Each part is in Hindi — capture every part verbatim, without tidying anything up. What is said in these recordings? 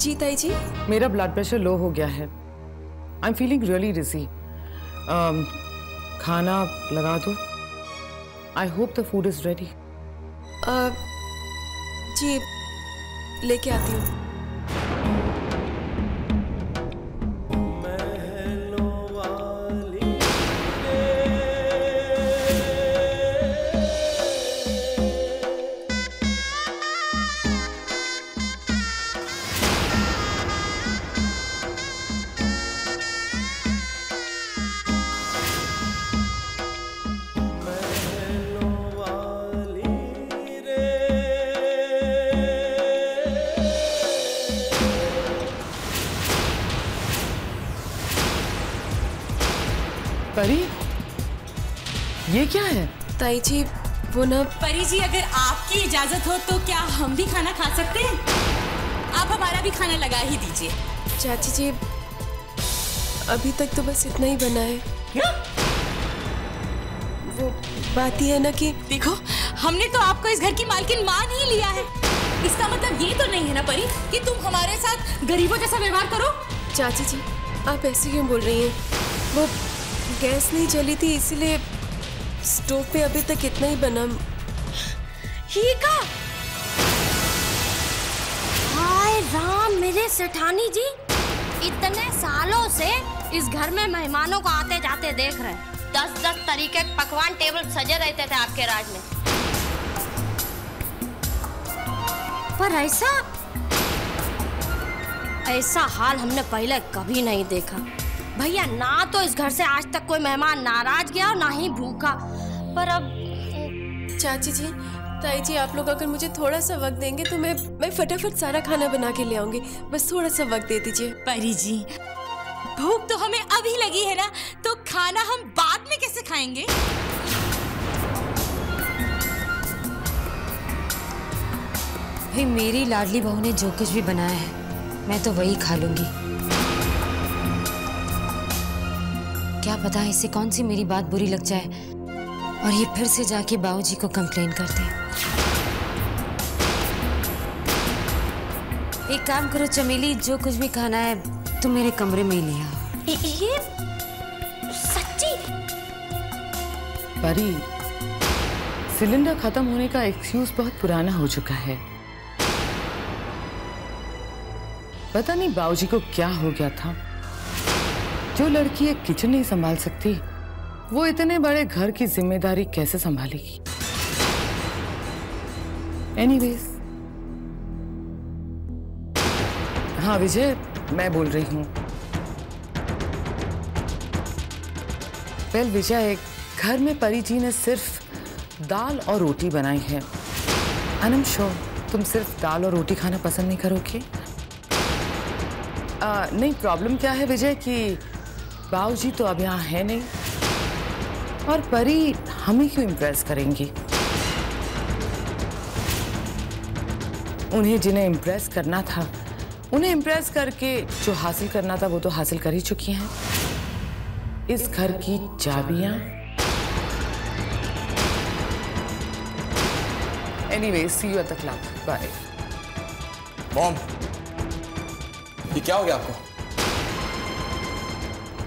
जी ताई जी, मेरा ब्लड प्रेशर लो हो गया है। I am feeling really dizzy. खाना लगा दो। I hope the food is ready. जी लेके आती हूँ। परी, ये क्या है? ताई जी, वो ना। परी जी, अगर आपकी इजाजत हो तो क्या हम भी खाना खा सकते हैं? आप हमारा भी खाना लगा ही दीजिए। चाची जी, अभी तक तो बस इतना ही बना है। क्या? वो बात ही है ना कि देखो, हमने तो आपको इस घर की मालकिन मान ही लिया है। इसका मतलब ये तो नहीं है ना परी कि तुम हमारे साथ गरीबों जैसा व्यवहार करो। चाची जी, आप ऐसे क्यों बोल रही हैं? वो गैस नहीं चली थी, इसीलिए स्टोव पे अभी तक इतना ही बना। ये का? हाय राम, मेरे सेठानी जी, इतने सालों से इस घर में मेहमानों को आते जाते देख रहे हैं। दस दस तरीके के पकवान टेबल सजे रहते थे आपके राज में, पर ऐसा ऐसा हाल हमने पहले कभी नहीं देखा। भैया, ना तो इस घर से आज तक कोई मेहमान नाराज गया और ना ही भूखा। पर अब चाची जी, ताई जी, आप लोग अगर मुझे थोड़ा सा वक्त देंगे तो मैं मैं फटाफट सारा खाना बना के ले आऊंगी। बस थोड़ा सा वक्त दे दीजिए। परी जी, भूख तो हमें अभी लगी है ना, तो खाना हम बाद में कैसे खाएंगे? भाई, मेरी लाडली बहू ने जो कुछ भी बनाया है मैं तो वही खा लूंगी। क्या पता है इससे कौन सी मेरी बात बुरी लग जाए और ये फिर से जाके बाबूजी को कंप्लेन कर दे। एक काम करो चमेली, जो कुछ भी खाना है तुम मेरे कमरे में ही ले आओ। ये सच्ची? परी, सिलेंडर खत्म होने का एक्सक्यूज बहुत पुराना हो चुका है। पता नहीं बाबूजी को क्या हो गया था। जो लड़की एक किचन नहीं संभाल सकती, वो इतने बड़े घर की जिम्मेदारी कैसे संभालेगी? एनीवेज, हाँ विजय, मैं बोल रही हूँ। वेल विजय, घर में परी जी ने सिर्फ दाल और रोटी बनाई है। आई एम श्योर तुम सिर्फ दाल और रोटी खाना पसंद नहीं करोगे। आ, नहीं, प्रॉब्लम क्या है विजय कि बाबूजी तो अब यहाँ है नहीं, और परी हमें क्यों इम्प्रेस करेंगी? उन्हें जिन्हें इम्प्रेस करना था, उन्हें इम्प्रेस करके जो हासिल करना था वो तो हासिल कर ही चुकी हैं। इस घर की चाबियां। Anyway, see you at the club. Bye. Mom, ये क्या हो गया आपको?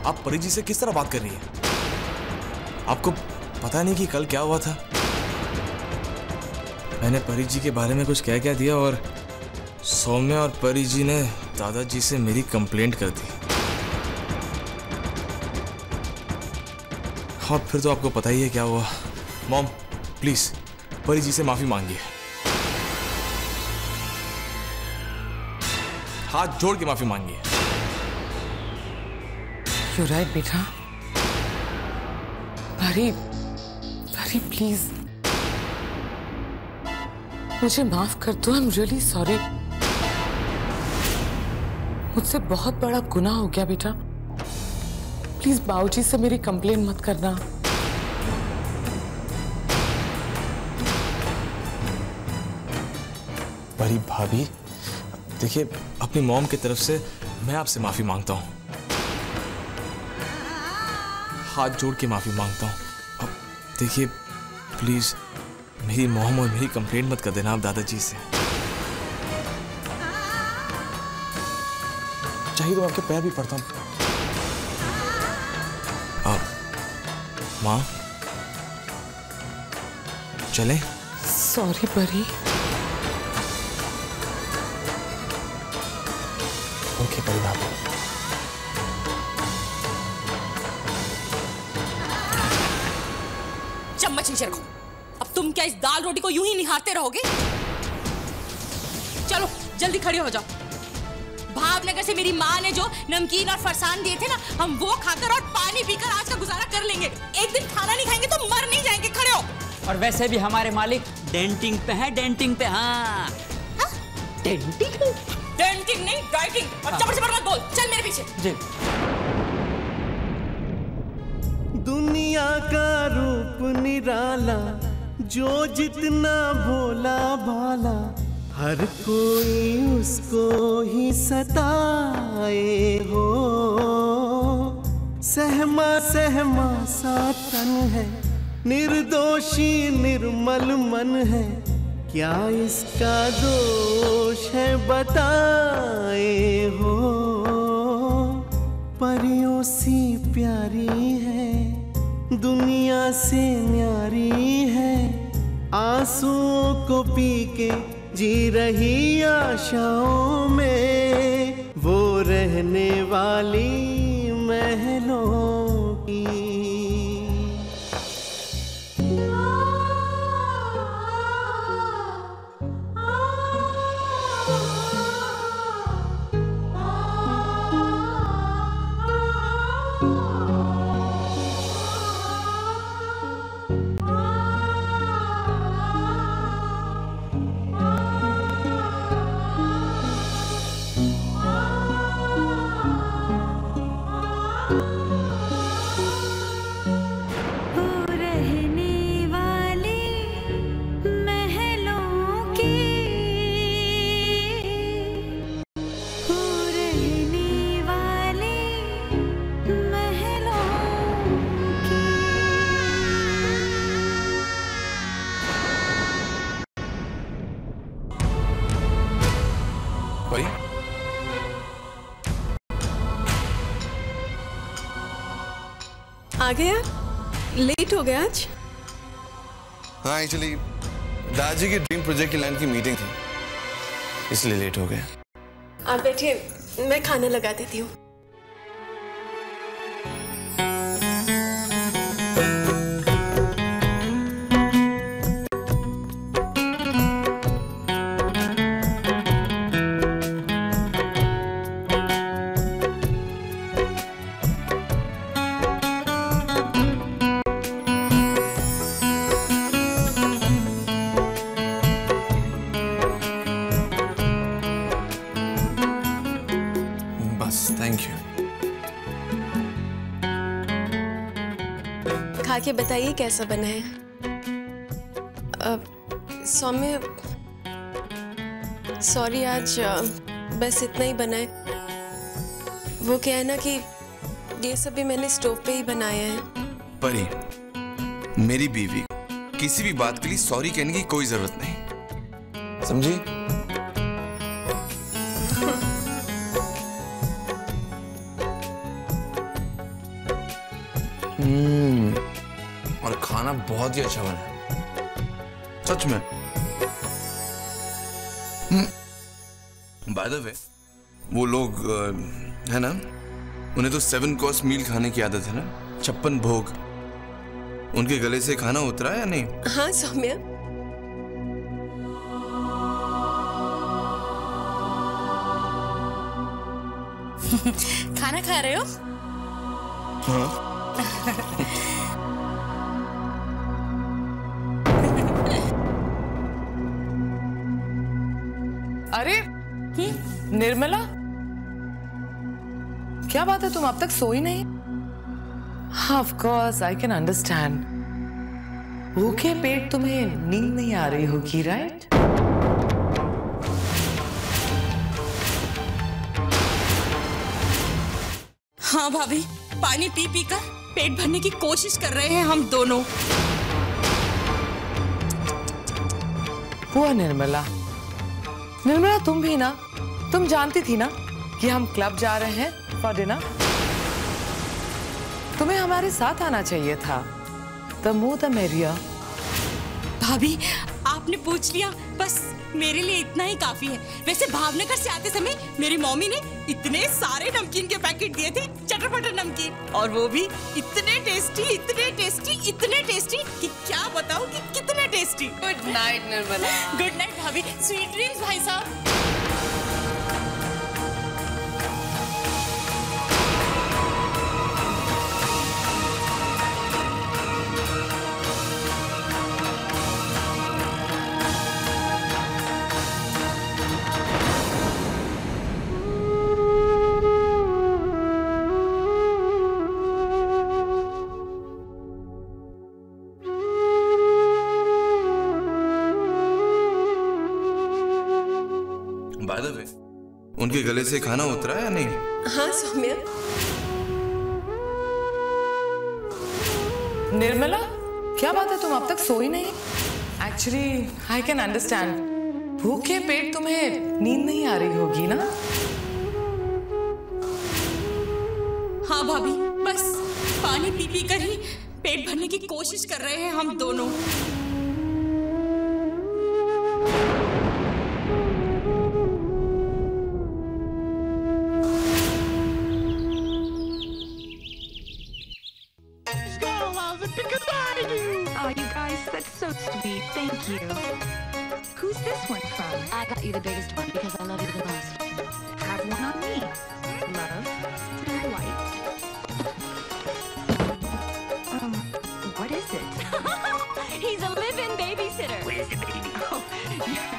आप परी जी से किस तरह बात कर रही हैं? आपको पता नहीं कि कल क्या हुआ था? मैंने परी जी के बारे में कुछ कह क्या दिया और सौम्या और परी जी ने दादाजी से मेरी कंप्लेंट कर दी। हाँ, फिर तो आपको पता ही है क्या हुआ। मॉम, प्लीज परी जी से माफी मांगिए, हाथ जोड़ के माफी मांगिए। You're right, बेटा। परी, परी प्लीज मुझे माफ कर दो। I'm really sorry। मुझसे बहुत बड़ा गुनाह हो गया बेटा। प्लीज बाबूजी से मेरी कंप्लेन मत करना। परी भाभी, देखिए अपनी मॉम की तरफ से मैं आपसे माफी मांगता हूँ, हाथ जोड़ के माफी मांगता हूँ। अब देखिए प्लीज मेरी मॉम और मेरी कंप्लेंट मत कर देना आप दादाजी से। चाहिए तो आपके पैर भी पड़ता हूँ। आप माँ चले। सॉरी परी। ओके परी भाभी। चम्मच नीचे रखो। तुम क्या इस दाल रोटी को यूं ही निहारते रहोगे? चलो जल्दी खड़े हो जाओ। भावनगर से मेरी माँ ने जो नमकीन और फरसान दिए थे ना, हम वो खाकर और पानी पीकर आज का गुजारा कर लेंगे। एक दिन खाना नहीं खाएंगे तो मर नहीं जाएंगे। खड़े हो। और वैसे भी हमारे मालिक डेंटिंग पे है, डेंटिंग पे। हाँ हा? डेंटिंग डेंटिंग नहीं डाइटिंग। और चपड़ चपड़ मत बोल, चल मेरे पीछे। जी। दुनिया का रूप निराला, जो जितना भोला भाला, हर कोई उसको ही सताए हो। सहमा सहमा सा तन है, निर्दोषी निर्मल मन है, क्या इसका दोष है बताए हो। परियों सी प्यारी है, दुनिया से न्यारी है, आंसुओं को पी के जी रही आशाओं में, वो रहने वाली महलों की। आ गया? लेट हो गया आज। हाँ एक्चुअली दादाजी के ड्रीम प्रोजेक्ट की लैंड की मीटिंग थी, इसलिए लेट हो गया। आप बैठिए, मैं खाना लगा देती हूँ। आके बताइए कैसा बना है। uh, सौम्य सॉरी आज बस इतना ही बना है। वो क्या है ना कि ये सब भी मैंने स्टोव पे ही बनाया है। परी, मेरी बीवी, किसी भी बात के लिए सॉरी कहने की कोई जरूरत नहीं, समझी? हम्म, और खाना बहुत ही अच्छा बना है, सच में। बाय द वे, वो लोग है ना, उन्हें तो सेवन कोर्स मील खाने की आदत है ना, छप्पन भोग। उनके गले से खाना उतरा या नहीं? हाँ सौम्या, खाना खा रहे हो? हाँ। अरे निर्मला, क्या बात है, तुम अब तक सोई नहीं? हाँ, of course I can understand, भूखे पेट तुम्हें नींद नहीं आ रही होगी, राइट? हाँ भाभी, पानी पी पी कर पेट भरने की कोशिश कर रहे हैं हम दोनों। वो निर्मला, निर्मला तुम भी ना, तुम जानती थी ना कि हम क्लब जा रहे हैं फॉर डिनर, तुम्हें हमारे साथ आना चाहिए था। The more the merrier. भाभी आपने पूछ लिया, बस मेरे लिए इतना ही काफी है। वैसे भावनगर से आते समय मेरी मम्मी ने इतने सारे नमकीन के पैकेट दिए थे, चटरपटर नमकीन, और वो भी इतने टेस्टी इतने टेस्टी इतने टेस्टी कि क्या बताऊं कि कितने tasty. Good night Nirmala. Good night भाभी, स्वीट ड्रीम्स भाई साहब। उनके गले से खाना उतरा या नहीं? हाँ सौम्या। निर्मला, क्या बात है, तुम अब तक सोई नहीं? एक्चुअली आई कैन अंडरस्टैंड, भूखे पेट तुम्हें नींद नहीं आ रही होगी ना? हाँ भाभी, बस पानी पी पी कर ही पेट भरने की कोशिश कर रहे हैं हम दोनों। Thank you. Who's this one from? I got you the biggest one because I love you the most. Have one on me. Love, Snow White. Um, what is it? He's a live-in babysitter. Where's the baby? Oh, you're,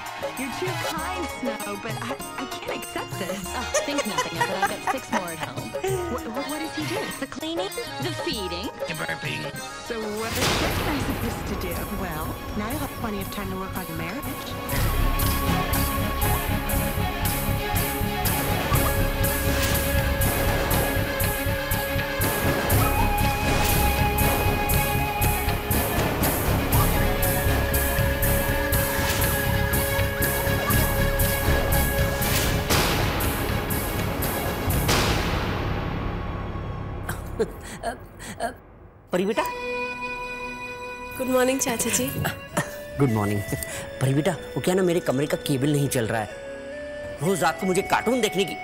you're too kind, Snow, but I, I can't accept this. Oh, think nothing of it. I've got six more at home. What, what, what does he do? The cleaning, the feeding, the burping. So what is this I supposed to do? Well, now you'll have plenty of time to work on your marriage. परी बेटा। गुड मॉर्निंग चाचा जी। Good morning. परी बेटा, वो क्या ना, मेरे कमरे का केबल नहीं चल रहा है। रोज रात को मुझे कार्टून देखने की आ,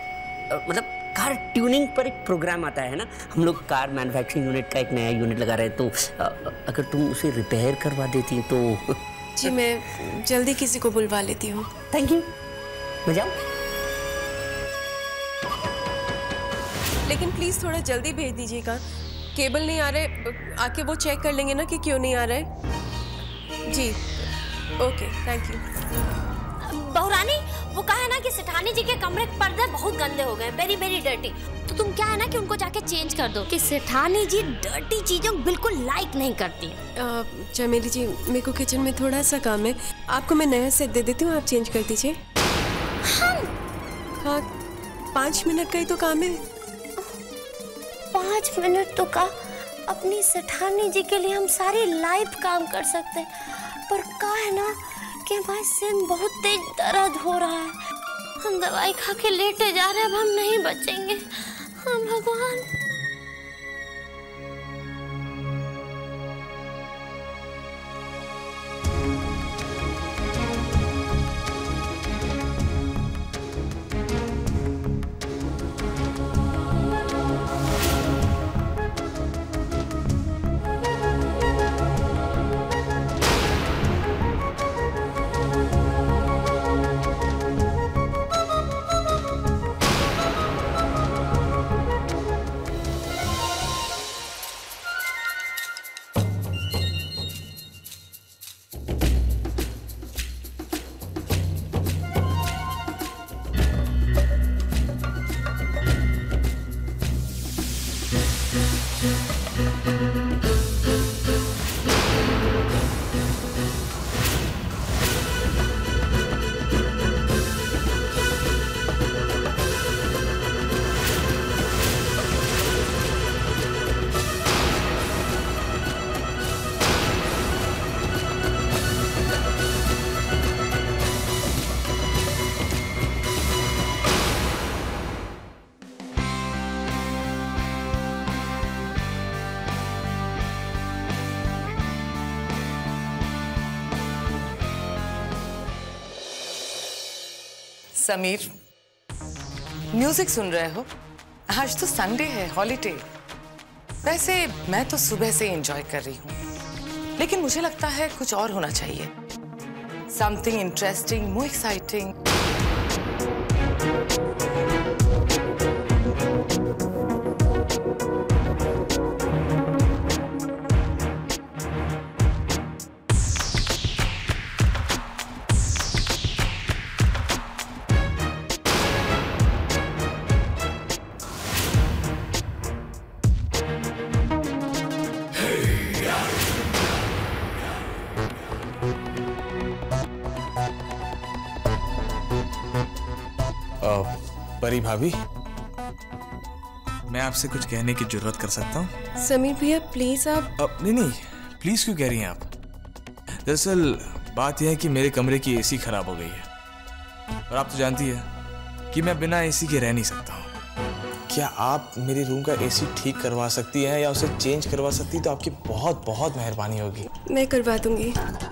मतलब कार ट्यूनिंग पर एक प्रोग्राम आता है ना, हम लोग कार मैन्युफैक्चरिंग यूनिट का एक नया यूनिट लगा रहे हैं, तो आ, अगर तुम उसे रिपेयर करवा देती तो। जी मैं जल्दी किसी को बुलवा लेती हूँ। Thank you. मैं जाऊँ? लेकिन प्लीज़ थोड़ा जल्दी भेज दीजिएगा, केबल नहीं आ रहे, आके वो चेक कर लेंगे ना कि क्यों नहीं आ रहा है। जी ओके, थैंक यू। बहुरानी, वो कहा है ना कि सेठानी जी के कमरे के पर्दे बहुत गंदे हो गए, वेरी वेरी डर्टी, तो तुम क्या है ना कि उनको जाके चेंज कर दो कि सेठानी जी डर्टी चीजों बिल्कुल लाइक नहीं करती। चमेली जी, मेरे को किचन में थोड़ा सा काम है, आपको मैं नया सेट दे देती हूँ, आप चेंज कर दीजिए। हम? हाँ, पाँच मिनट का ही तो काम है। पाँच मिनट तो का अपनी सेठानी जी के लिए हम सारी लाइफ काम कर सकते हैं, पर का है ना कि हमारे सिर बहुत तेज दर्द हो रहा है, हम दवाई खा के लेटे जा रहे हैं, अब हम नहीं बचेंगे। हाँ भगवान। समीर, म्यूजिक सुन रहे हो? आज तो संडे है, हॉलीडे। वैसे मैं तो सुबह से एंजॉय कर रही हूँ, लेकिन मुझे लगता है कुछ और होना चाहिए, समथिंग इंटरेस्टिंग, मोर एक्साइटिंग। परी भाभी, मैं आपसे कुछ कहने की जरूरत कर सकता हूँ? समीर भैया प्लीज आप। नहीं नहीं, प्लीज क्यों कह रही हैं आप? दरअसल बात यह है कि मेरे कमरे की एसी खराब हो गई है, और आप तो जानती है कि मैं बिना एसी के रह नहीं सकता हूँ। क्या आप मेरे रूम का एसी ठीक करवा सकती हैं या उसे चेंज करवा सकती, तो आपकी बहुत बहुत मेहरबानी होगी। मैं करवा दूंगी।